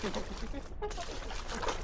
Ha, ha, ha, ha, ha.